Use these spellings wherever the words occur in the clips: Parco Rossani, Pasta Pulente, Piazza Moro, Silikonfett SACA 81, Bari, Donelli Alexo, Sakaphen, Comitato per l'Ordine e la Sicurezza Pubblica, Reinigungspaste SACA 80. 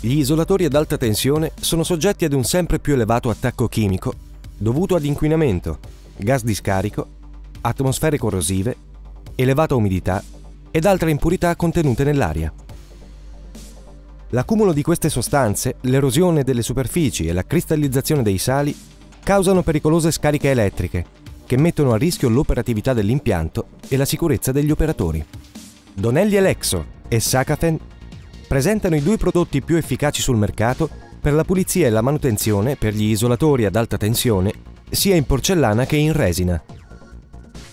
Gli isolatori ad alta tensione sono soggetti ad un sempre più elevato attacco chimico dovuto ad inquinamento, gas di scarico, atmosfere corrosive, elevata umidità ed altre impurità contenute nell'aria. L'accumulo di queste sostanze, l'erosione delle superfici e la cristallizzazione dei sali causano pericolose scariche elettriche che mettono a rischio l'operatività dell'impianto e la sicurezza degli operatori. Donelli Alexo e Sakaphen presentano i due prodotti più efficaci sul mercato per la pulizia e la manutenzione per gli isolatori ad alta tensione sia in porcellana che in resina.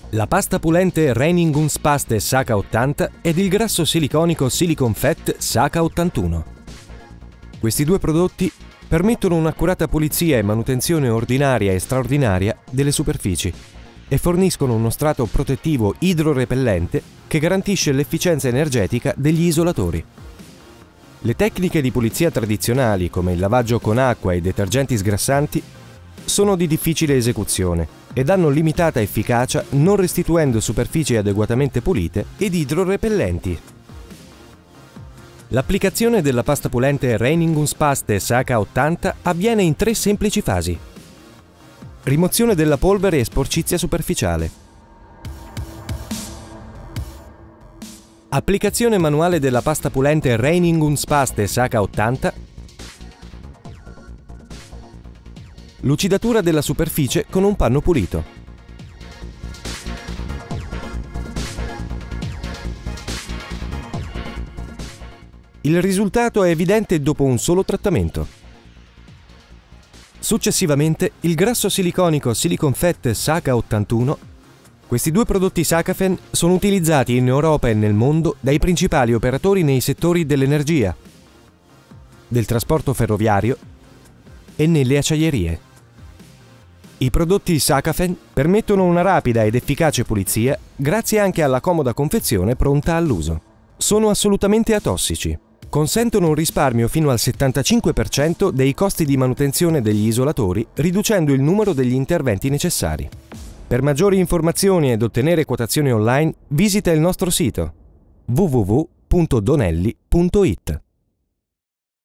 La pasta pulente Reinigungspaste SACA 80 ed il grasso siliconico Silikonfett SACA 81. Questi due prodotti permettono un'accurata pulizia e manutenzione ordinaria e straordinaria delle superfici e forniscono uno strato protettivo idrorepellente che garantisce l'efficienza energetica degli isolatori. Le tecniche di pulizia tradizionali, come il lavaggio con acqua e detergenti sgrassanti, sono di difficile esecuzione ed hanno limitata efficacia non restituendo superfici adeguatamente pulite ed idrorepellenti. L'applicazione della pasta pulente Reinigungspaste SACA 80 avviene in tre semplici fasi. Rimozione della polvere e sporcizia superficiale. Applicazione manuale della pasta pulente Reinigungspaste SACA 80. Lucidatura della superficie con un panno pulito. Il risultato è evidente dopo un solo trattamento. Successivamente, il grasso siliconico Silikonfett SACA 81. Questi due prodotti Sakaphen sono utilizzati in Europa e nel mondo dai principali operatori nei settori dell'energia, del trasporto ferroviario e nelle acciaierie. I prodotti Sakaphen permettono una rapida ed efficace pulizia grazie anche alla comoda confezione pronta all'uso. Sono assolutamente atossici. Consentono un risparmio fino al 75% dei costi di manutenzione degli isolatori, riducendo il numero degli interventi necessari. Per maggiori informazioni ed ottenere quotazioni online, visita il nostro sito www.donelli.it.